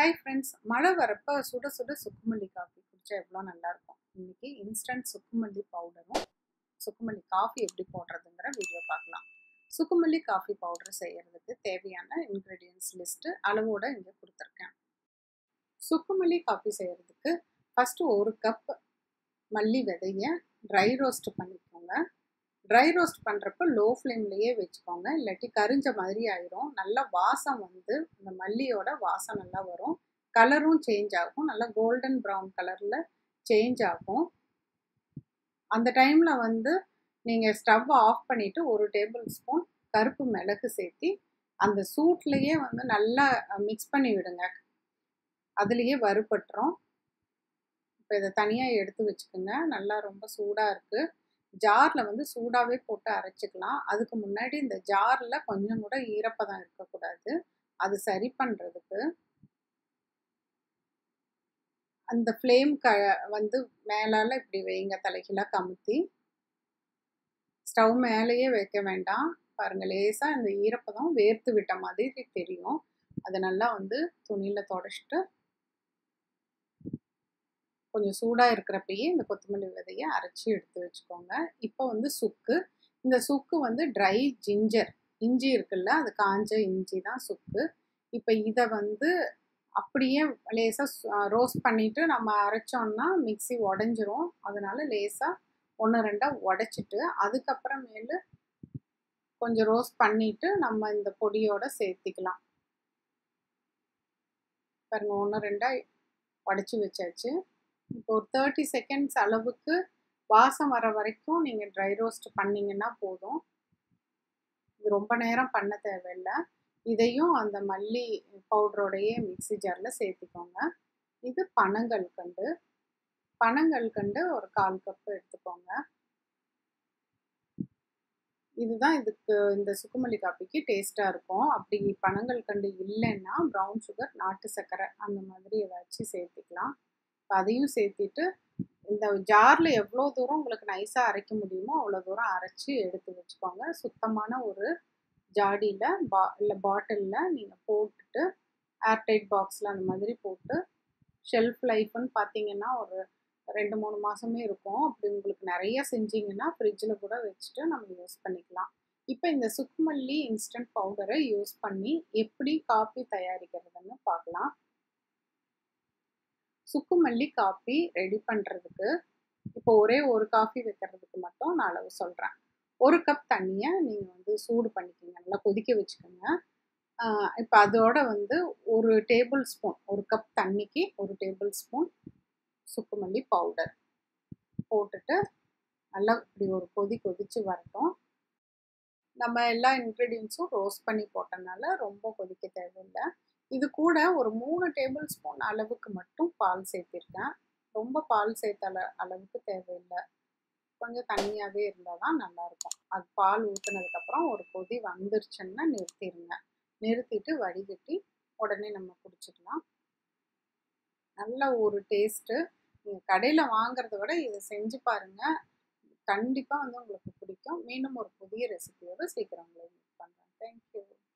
Hi friends, mala varappa suda suda sukkumalli coffee kudicha evlo nalla irukum. Inniki instant sukkumalli powder sukkumalli coffee eppadi podradhungra video paakalam. Sukkumalli coffee powder seiyiradhukku theviyana ingredients list alavoda inga kuduthirken. Sukkumalli coffee seiyiradhukku first 1 cup malli vedaiya dry roast pannikonga. Dry roast பண்றப்ப low flame லயே வெச்சுக்கோங்க இல்லட்டி கரிஞ்ச மாதிரி ஆயிடும் நல்ல வாசம் வந்து அந்த மல்லியோட வாசம் நல்லா வரும் கலரும் चेंज ஆகும் நல்ல golden brown கலர்ல चेंज ஆகும் அந்த டைம்ல வந்து நீங்க ஸ்டவ் ஆஃப் பண்ணிட்டு 1 டேபிள்ஸ்பூன் கருப்பு மிளகு சேர்த்து அந்த சூட்லயே வந்து நல்லா mix பண்ணி விடுங்க அதுலயே வறுபட்றோம் இப்போ இத தனியா எடுத்து வெச்சுக்குங்க நல்லா ரொம்ப சூடா இருக்கு ஜார்ல வந்து சூடாவே போட்டு அரைச்சுக்கலாம் அதுக்கு முன்னாடி இந்த ஜார்ல கொஞ்சம் கூட ஈரப்பதம் இருக்க கூடாது அது சரி பண்றதுக்கு அந்த फ्लेम வந்து மேலால இப்படி வெயிங்க தலையில கமுத்தி ஸ்டவ் மேலயே வைக்க வேண்டாம் பாருங்க லேசா அந்த ஈரப்பதம் வேர்த்து விட்ட மாதிரி தெரியும் அதனால வந்து துணியில தொடச்சிட்டு கொஞ்சம் சூடா இருக்குறப்பயே இந்த கொத்தமல்லி விதையை அரைச்சு எடுத்து வெச்சுக்கோங்க இப்போ வந்து சுக்கு இந்த சுக்கு வந்து dry ginger இஞ்சி இருக்குல்ல அது காஞ்ச இஞ்சி தான் சுக்கு இப்போ இத வந்து அப்படியே லேசா ரோஸ்ட் பண்ணிட்டு நம்ம அரைச்சோம்னா மிக்ஸி உடைஞ்சிரும் அதனால லேசா ஒண்ண ரெண்டா உடைச்சிட்டு அதுக்கு அப்புறம் மேல கொஞ்சம் ரோஸ்ட் பண்ணிட்டு நம்ம இந்த பொடியோட சேர்த்துக்கலாம் பாருங்க ஒண்ண ரெண்டா உடைச்சு வெச்சாச்சு இப்போ 30 செகண்ட்ஸ் அளவுக்கு வாசம் வர வரைக்கும் நீங்க dry roast பண்ணீங்கன்னா போதும் இது ரொம்ப நேரம் பண்ண தேவையில்லை இதையும் அந்த மல்லி பவுடரோடயே மிக்ஸி ஜார்ல சேர்த்துக்கோங்க இது பனங்கல்கண்டு ஒரு 1/4 கப் எடுத்துக்கோங்க இதுதான் இதுக்கு இந்த சுக்குமல்லி காப்பிக்கு டேஸ்டா இருக்கும் அப்படி பனங்கல்கண்டு இல்லன்னா brown sugar நாட்டு சக்கரை அந்த மாதிரி ஏதாவது சேர்த்துக்கலாம் அதையும் சேர்த்திட்டு இந்த ஜார்ல எவ்வளவு தூரம் உங்களுக்கு நைஸா அரைக்க முடியுமோ அவ்வளவு தூரம் அரைச்சு எடுத்து வெச்சுக்கோங்க சுத்தமான ஒரு ஜாடில இல்ல பாட்டில்ல நீங்க போட்டுட்டு ஏர் டைட் பாக்ஸ்ல அந்த மாதிரி போட்டு ஷெல்ஃப் லைஃப்னு பாத்தீங்கன்னா ஒரு 2-3 மாசமே இருக்கும் அப்படி உங்களுக்கு நிறைய செஞ்சீங்கன்னா ஃப்ரிட்ஜ்ல கூட வெச்சிட்டு நம்ம யூஸ் பண்ணிக்கலாம் இப்போ இந்த சுக்குமல்லி இன்ஸ்டன்ட் பவுடரை யூஸ் பண்ணி எப்படி காபி தயாரிக்கிறதுன்னு பார்க்கலாம் சுக்குமல்லி காபி ரெடி பண்றதுக்கு இப்போ ஒரே ஒரு காபி வைக்கிறதுக்கு மட்டும் நான் அளவு சொல்றேன் 1 கப் தண்ணியை நீங்க வந்து சூடு பண்ணிக்கங்க நல்லா கொதிக்க வெச்சுக்கங்க இப்போ அதோட வந்து 1 டேபிள்ஸ்பூன் 1 கப் தண்ணிக்கு 1 டேபிள்ஸ்பூன் சுக்குமல்லி பவுடர் போட்டுட்டு நல்லா இப்படி ஒரு கொதிச்சு வரட்டும் நம்ம எல்லா இன்கிரிடியன்ட்ஸும் ரோஸ்ட் பண்ணி போட்டனால ரொம்ப கொதிக்க தேவையில்லை இது கூட ஒரு 3 டேபிள்ஸ்பூன் அளவுக்கு மட்டும் பால் சேர்த்திருக்கேன் ரொம்ப பால் சேர்த்த அளவுக்கு தேவையில்லை கொஞ்சம் தண்ணியாவே இருந்தா தான் நல்லா இருக்கும் அது பால் ஊத்துனதுக்கு அப்புறம் ஒரு கொதி வந்துருச்சுன்னா நிறுத்திடுங்க நிறுத்திட்டு வடிகட்டி உடனே நம்ம குடிச்சிடலாம் நல்ல ஒரு டேஸ்ட் நீங்க கடையில வாங்குறதை விட இதை செஞ்சு பாருங்க கண்டிப்பா வந்து உங்களுக்கு பிடிக்கும் மீண்டும் ஒரு புதிய ரெசிபியோட சீக்கிரம் உங்களை மீட் பண்றேன் Thank you